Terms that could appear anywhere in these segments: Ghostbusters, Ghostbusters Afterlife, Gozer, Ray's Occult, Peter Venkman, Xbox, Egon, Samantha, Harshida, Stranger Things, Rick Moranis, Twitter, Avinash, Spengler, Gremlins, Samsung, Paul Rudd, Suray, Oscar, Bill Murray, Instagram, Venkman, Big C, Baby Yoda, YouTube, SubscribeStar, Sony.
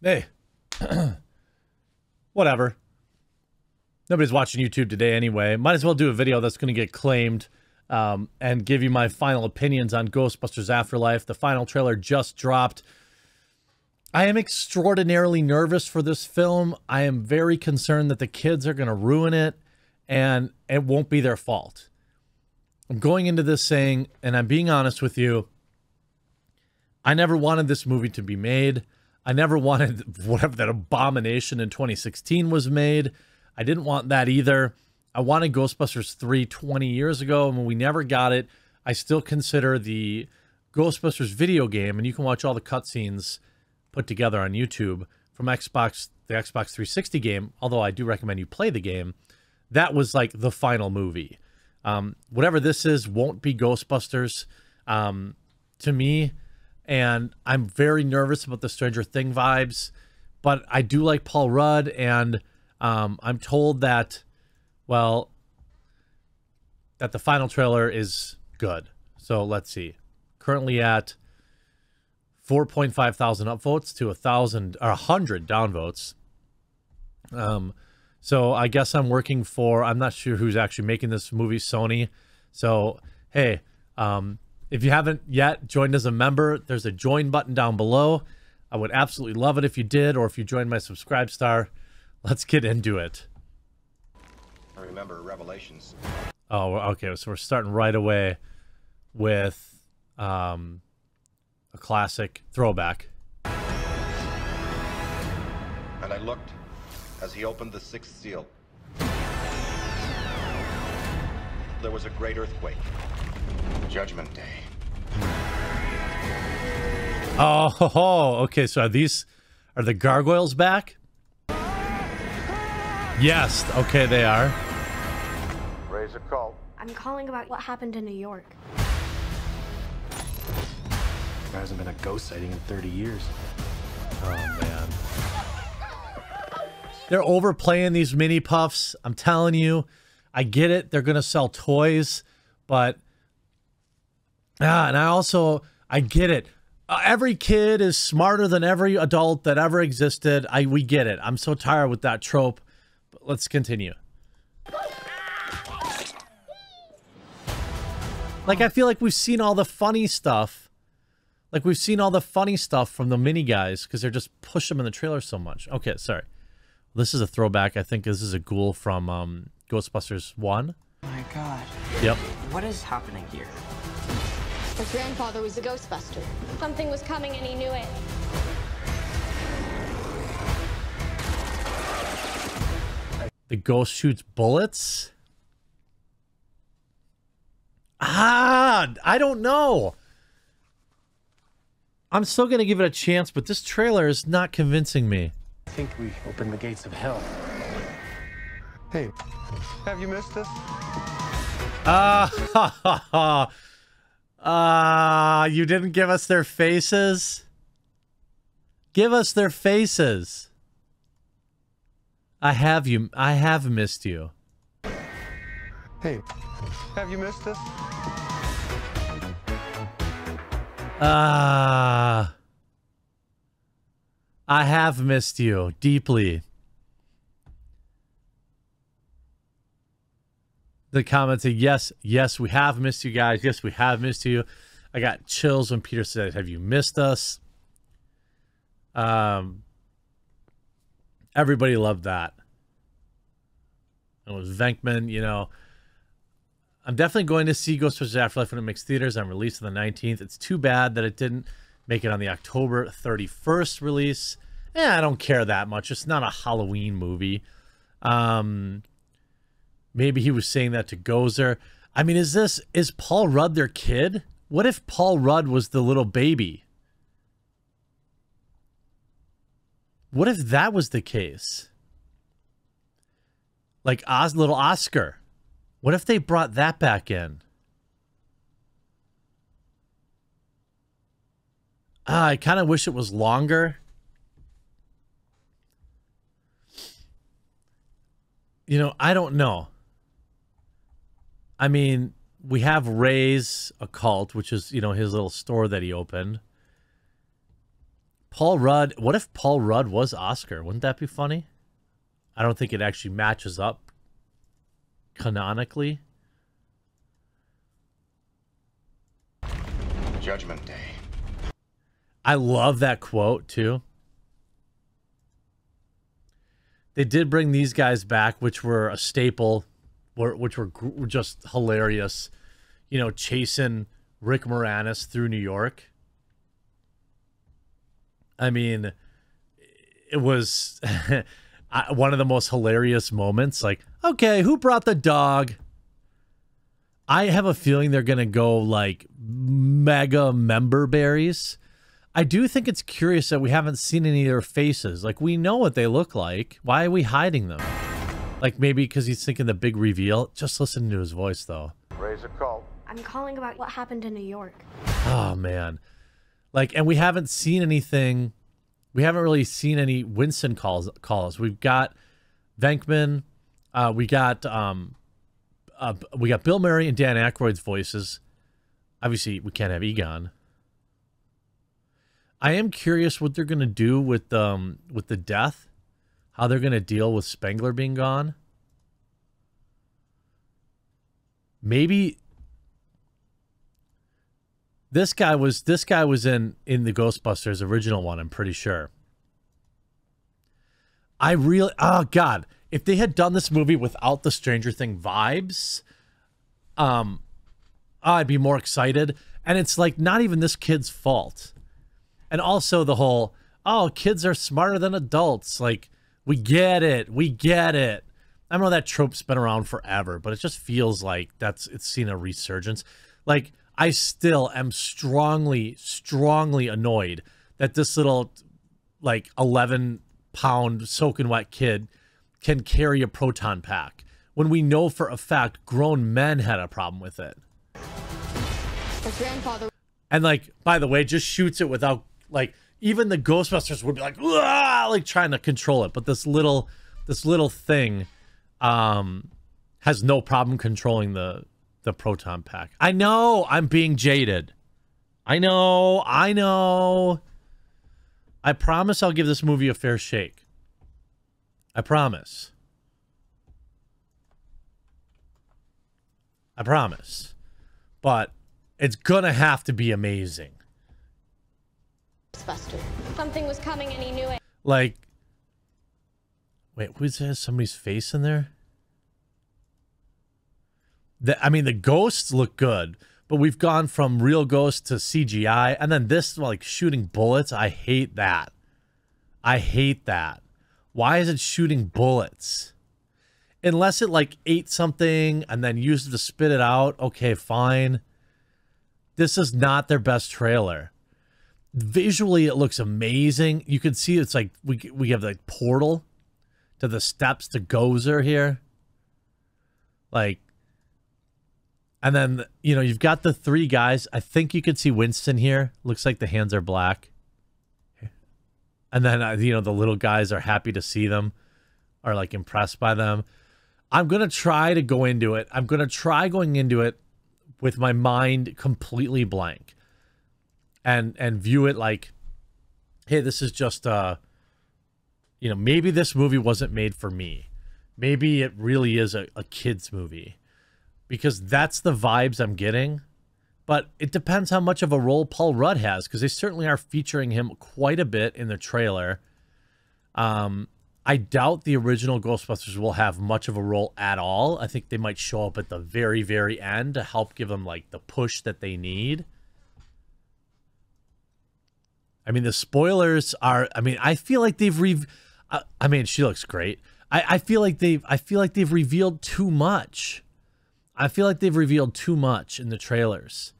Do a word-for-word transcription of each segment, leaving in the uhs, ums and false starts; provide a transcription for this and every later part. Hey, whatever. Nobody's watching YouTube today anyway. Might as well do a video that's going to get claimed um, and give you my final opinions on Ghostbusters Afterlife. The final trailer just dropped. I am extraordinarily nervous for this film. I am very concerned that the kids are going to ruin it and it won't be their fault. I'm going into this saying, and I'm being honest with you, I never wanted this movie to be made. I never wanted whatever that abomination in twenty sixteen was made. I didn't want that either. I wanted Ghostbusters three twenty years ago, and when we never got it, I still consider the Ghostbusters video game, and you can watch all the cutscenes put together on YouTube from Xbox, the Xbox three sixty game, although I do recommend you play the game. That was like the final movie. Um, whatever this is won't be Ghostbusters um, to me, and I'm very nervous about the Stranger Things vibes, but I do like Paul Rudd, and um, I'm told that, well, that the final trailer is good. So let's see. Currently at four point five thousand upvotes to a thousand or a hundred downvotes. Um, so I guess I'm working for, I'm not sure who's actually making this movie, Sony. So, hey, um, if you haven't yet joined as a member, there's a join button down below. I would absolutely love it if you did, or if you joined my SubscribeStar. Let's get into it. I remember Revelations. Oh, okay. So we're starting right away with um, a classic throwback. And I looked as he opened the sixth seal. There was a great earthquake. Judgment Day. Oh, ho, ho. Okay. So are these are the gargoyles back? Yes. Okay, they are. Ray's Occult. I'm calling about what happened in New York. There hasn't been a ghost sighting in thirty years. Oh man. They're overplaying these mini puffs. I'm telling you, I get it. They're gonna sell toys, but. Ah, and I also, I get it. Uh, every kid is smarter than every adult that ever existed. I We get it. I'm so tired with that trope. But let's continue. Like, I feel like we've seen all the funny stuff. Like, we've seen all the funny stuff from the mini guys because they're just push them in the trailer so much. Okay, sorry. This is a throwback. I think this is a ghoul from um, Ghostbusters one. Oh my God. Yep. What is happening here? Her grandfather was a Ghostbuster. Something was coming and he knew it. The ghost shoots bullets? Ah, I don't know. I'm still going to give it a chance, but this trailer is not convincing me. I think we opened the gates of hell. Hey, have you missed us? Ah, ha, ha, ha. Ah, uh, you didn't give us their faces? Give us their faces. I have you. I have missed you. Hey, have you missed us? Ah. Uh, I have missed you deeply. The comments say, yes, yes, we have missed you guys. Yes, we have missed you. I got chills when Peter said, have you missed us? Um, everybody loved that. It was Venkman, you know. I'm definitely going to see Ghostbusters Afterlife when it makes theaters. I'm released on the nineteenth. It's too bad that it didn't make it on the October thirty-first release. Eh, I don't care that much. It's not a Halloween movie. Um... Maybe he was saying that to Gozer. I mean, is this, is Paul Rudd their kid? What if Paul Rudd was the little baby? What if that was the case? Like Oz, little Oscar. What if they brought that back in? Ah, I kind of wish it was longer. You know, I don't know. I mean, we have Ray's Occult, which is, you know, his little store that he opened. Paul Rudd. What if Paul Rudd was Oscar? Wouldn't that be funny? I don't think it actually matches up canonically. Judgment Day. I love that quote, too. They did bring these guys back, which were a staple, which were just hilarious. You know, chasing Rick Moranis through New York. I mean, it was one of the most hilarious moments. Like, okay, who brought the dog? I have a feeling they're going to go like mega member berries. I do think it's curious that we haven't seen any of their faces. Like, we know what they look like. Why are we hiding them? Like, maybe because he's thinking the big reveal. Just listen to his voice, though. Ray's Occult. I'm calling about what happened in New York. Oh, man. Like, and we haven't seen anything. We haven't really seen any Winston calls. Calls. We've got Venkman. Uh, we got um, uh, we got Bill Murray and Dan Aykroyd's voices. Obviously, we can't have Egon. I am curious what they're gonna do with um with the death, how they're gonna deal with Spengler being gone. Maybe this guy was this guy was in in the Ghostbusters original one. I'm pretty sure. I really oh god, if they had done this movie without the Stranger Things vibes, um, I'd be more excited. And it's like not even this kid's fault. And also the whole, oh, kids are smarter than adults. Like, we get it. We get it. I know that trope's been around forever, but it just feels like that's it's seen a resurgence. Like, I still am strongly, strongly annoyed that this little, like, eleven-pound soaking wet kid can carry a proton pack when we know for a fact grown men had a problem with it. Her grandfather... And, like, by the way, just shoots it without... Like, even the Ghostbusters would be like, like trying to control it. But this little, this little thing um, has no problem controlling the, the proton pack. I know I'm being jaded. I know. I know. I promise I'll give this movie a fair shake. I promise. I promise. But it's gonna have to be amazing. Buster. Something was coming and he knew it. Like, wait, who's has somebody's face in there? The, I mean, the ghosts look good, but we've gone from real ghosts to C G I, and then this, like, shooting bullets. I hate that. I hate that. Why is it shooting bullets? Unless it, like, ate something and then used it to spit it out. Okay, fine. This is not their best trailer. Visually, it looks amazing. You can see it's like we we have like portal to the steps to Gozer here. Like, and then, you know, you've got the three guys. I think you can see Winston here. Looks like the hands are black. And then, you know, the little guys are happy to see them, are like impressed by them. I'm going to try to go into it. I'm going to try going into it with my mind completely blank and and view it like, hey, this is just uh you know, maybe this movie wasn't made for me. Maybe it really is a, a kid's movie, because that's the vibes I'm getting. But it depends how much of a role Paul Rudd has, because they certainly are featuring him quite a bit in the trailer. um I doubt the original Ghostbusters will have much of a role at all. I think they might show up at the very, very end to help give them, like, the push that they need. I mean, the spoilers are... I mean, I feel like they've... Re I, I mean, she looks great. I, I feel like they've... I feel like they've revealed too much. I feel like they've revealed too much in the trailers.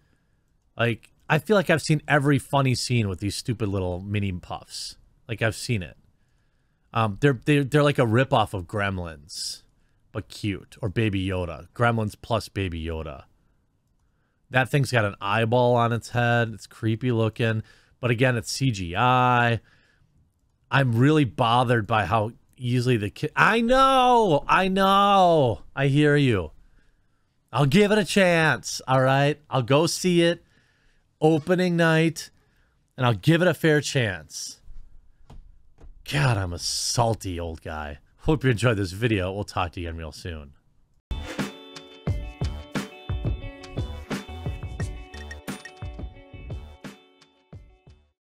Like, I feel like I've seen every funny scene with these stupid little mini puffs. Like, I've seen it. Um, they're, they're, they're like a ripoff of Gremlins, but cute. Or Baby Yoda. Gremlins plus Baby Yoda. That thing's got an eyeball on its head. It's creepy looking. But again, it's C G I. I'm really bothered by how easily the kid... I know! I know! I hear you. I'll give it a chance, alright? I'll go see it opening night, and I'll give it a fair chance. God, I'm a salty old guy. Hope you enjoyed this video. We'll talk to you again real soon.